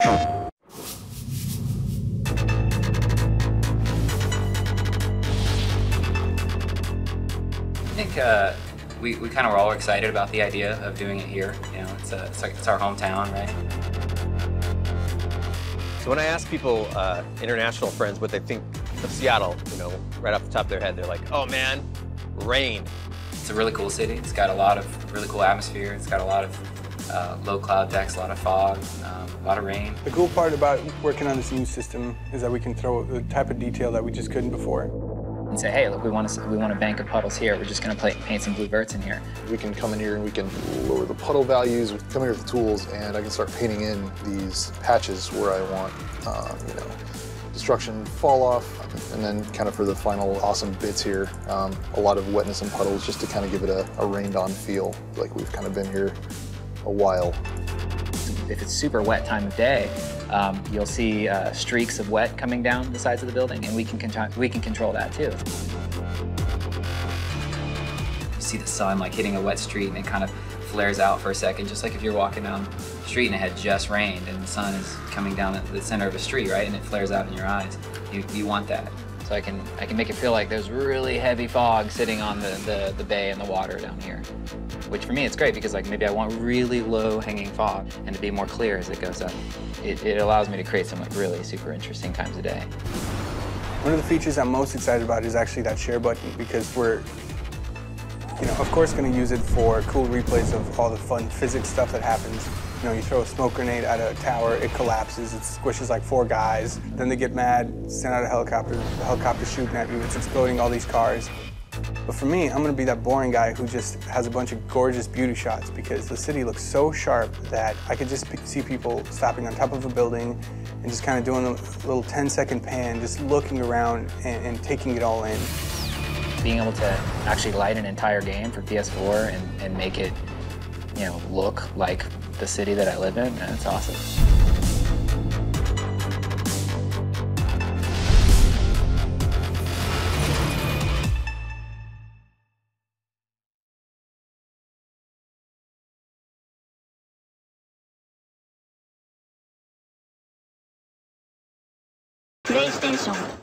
I think we kind of were all excited about the idea of doing it here. You know, it's our hometown, right? So when I ask people, international friends, what they think of Seattle, you know, right off the top of their head, they're like, "Oh man, rain." It's a really cool city. It's got a lot of really cool atmosphere. It's got a lot of low cloud decks, a lot of fog, a lot of rain. The cool part about working on this new system is that we can throw the type of detail that we just couldn't before. And say, hey, look, we want a bank of puddles here. We're just going to paint some blue verts in here. We can come in here and we can lower the puddle values. We can come here with the tools, and I can start painting in these patches where I want, you know, destruction, fall off, and then kind of for the final awesome bits here, a lot of wetness and puddles just to kind of give it a rained-on feel, like we've kind of been here a while. If it's super wet time of day, you'll see streaks of wet coming down the sides of the building, and we can control that too. You see the sun like hitting a wet street, and it kind of flares out for a second, just like if you're walking down the street and it had just rained, and the sun is coming down at the center of a street, right, and it flares out in your eyes. You want that. So I can make it feel like there's really heavy fog sitting on the bay and the water down here. Which for me, it's great because like maybe I want really low hanging fog and to be more clear as it goes up. It allows me to create some like really super interesting times a day. One of the features I'm most excited about is actually that share button, because we're, you know, of course going to use it for cool replays of all the fun physics stuff that happens. You know, you throw a smoke grenade at a tower, it collapses, it squishes like four guys. Then they get mad, send out a helicopter, the helicopter's shooting at you, it's exploding all these cars. But for me, I'm going to be that boring guy who just has a bunch of gorgeous beauty shots, because the city looks so sharp that I could just see people stopping on top of a building and just kind of doing a little 10-second pan, just looking around and taking it all in. Being able to actually light an entire game for PS4 and make it, you know, look like the city that I live in, and it's awesome. PlayStation